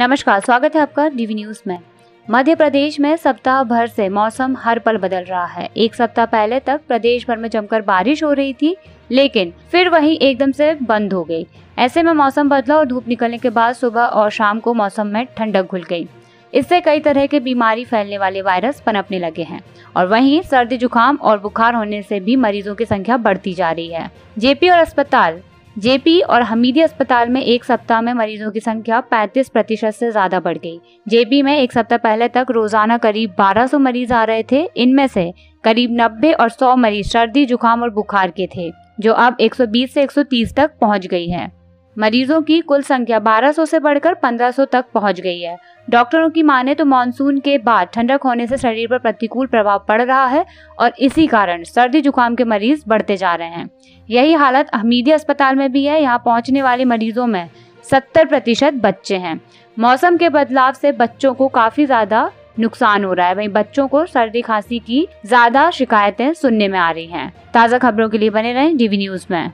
नमस्कार, स्वागत है आपका डीवी न्यूज में। मध्य प्रदेश में सप्ताह भर से मौसम हर पल बदल रहा है। एक सप्ताह पहले तक प्रदेश भर में जमकर बारिश हो रही थी, लेकिन फिर वही एकदम से बंद हो गई। ऐसे में मौसम बदला और धूप निकलने के बाद सुबह और शाम को मौसम में ठंडक घुल गई। इससे कई तरह के बीमारी फैलने वाले वायरस पनपने लगे हैं और वहीं सर्दी जुकाम और बुखार होने से भी मरीजों की संख्या बढ़ती जा रही है। जेपी और हमीदिया अस्पताल में एक सप्ताह में मरीजों की संख्या 35% से ज़्यादा बढ़ गई। जेपी में एक सप्ताह पहले तक रोजाना करीब 1200 मरीज आ रहे थे। इनमें से करीब 90 और 100 मरीज सर्दी जुकाम और बुखार के थे, जो अब 120 से 130 तक पहुंच गई है। मरीजों की कुल संख्या 1200 से बढ़कर 1500 तक पहुंच गई है। डॉक्टरों की माने तो मानसून के बाद ठंडक होने से शरीर पर प्रतिकूल प्रभाव पड़ रहा है और इसी कारण सर्दी जुकाम के मरीज बढ़ते जा रहे हैं। यही हालत हमीदिया अस्पताल में भी है। यहाँ पहुंचने वाले मरीजों में 70% बच्चे हैं। मौसम के बदलाव से बच्चों को काफी ज्यादा नुकसान हो रहा है। वहीं बच्चों को सर्दी खांसी की ज्यादा शिकायतें सुनने में आ रही हैं। ताज़ा खबरों के लिए बने रहें डीवी न्यूज़ में।